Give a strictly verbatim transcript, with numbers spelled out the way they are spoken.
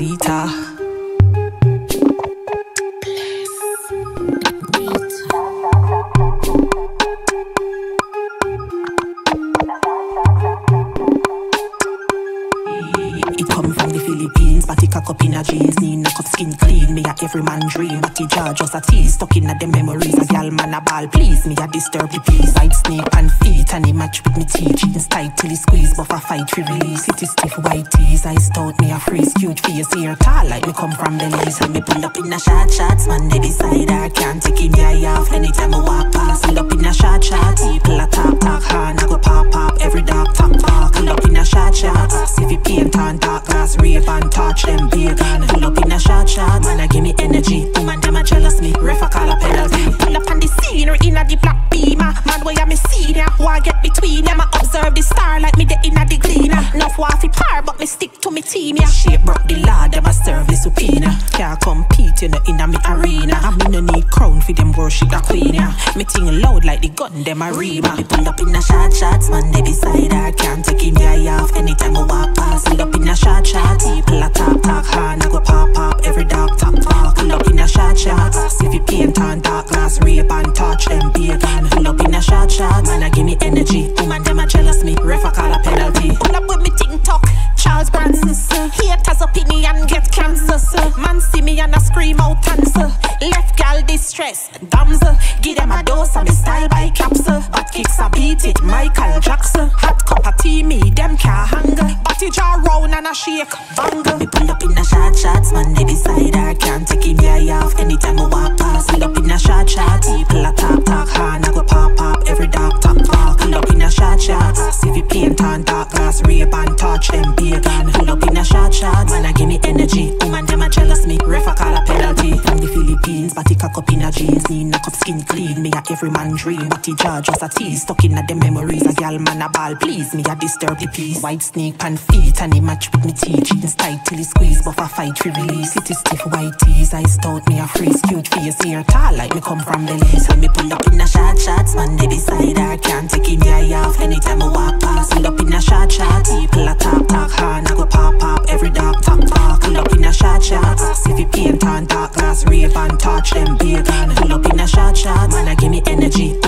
Mamacita. It come from the Philippines, but it cock up in a jeans. Need knock up skin clean, me a every man dream. But the jar just a tease, stuck in a them memories. A gal man a ball, please, me a disturb the peace. Side snake and feet, and he match with me teeth. Jeans tight till he squeeze, but for fight for release. It is stiff white tees, eyes stout, me a freeze. Cute face, hair tall, like me come from Belize. And me pull up in a shot shots, man, they decide I can't take him eye off. Anytime I walk past, pull up in a shot shot. People a talk talk, hand I go pop pop. Every dog talk talk, pull up in a shot shot. If you paint on top. Glass rave and touch them bacon. Pull up in a shot shot, man I give me energy. Woman them a jealous me, ref a call a penalty. Pull up on the scenery in a the black beamer. Man where I me see there, who I get between them. I observe the star like me the in a the gleaner. Enough waffy par but me stick to me team yeah. Shape broke the law, them a serve the subpoena. Can't compete you know in a me arena. I me no need crown for them worship a queen yeah. Me ting loud like the gun them a reamer. Me pull up in a shot shots, man they beside her. Can't take him eye off anytime I walk past. Pull up in a shot shot, people a talk talk, hand I go pop pop, every dog talk talk. Pull up in a shot shot, if you paint on dark glass, rape and touch them bacon. Pull up in a shot shot, man I give me energy. Woman them a jealous me, ref a call a penalty. Pull up with me ting talk, Charles Branson. Haters opinion get cancer. Man see me and I scream out answer. Left gal distress, dams. Give them a dose of me style by caps. But kicks a beat it, Michael Jackson. Hot cup of tea me, them can't hang. But you draw round and I shake, bang. Me pull up in a shot shots, man they beside her. Can't take him eye off anytime I walk past. Pull up in a shot shot, people a talk talk, hand I go pop pop, every dog talk talk. Pull up in a shot shot, if you paint on dark glass, rape and touch them bacon. Pull up in a shot shot, man I give me energy. Woman them a jealous me, ref a call a penalty. From the Philippines, but he cock up in a jeans. Need knock up skin clean, me a every man dream. But he jar just a tease, stuck in a them memories. A gal man a ball, please, me a disturb the peace. White snake pan feet, and he match with me teeth. Jeans tight till he squeeze, but for fight for release. It is stiff white tees, eyes stout, me a freeze. Cute face, hair tall, like me come from Belize. And me pull up in a shot shots, man they beside her. Can't take him eye off anytime I walk past. Pull up in a shot shot, people a talk talk, hand I go pop pop, every dog talk talk. Pull up in a shot shot, if you paint on dark glass, rave and touch them bacon. Pull up in a shot shot, man I give me energy.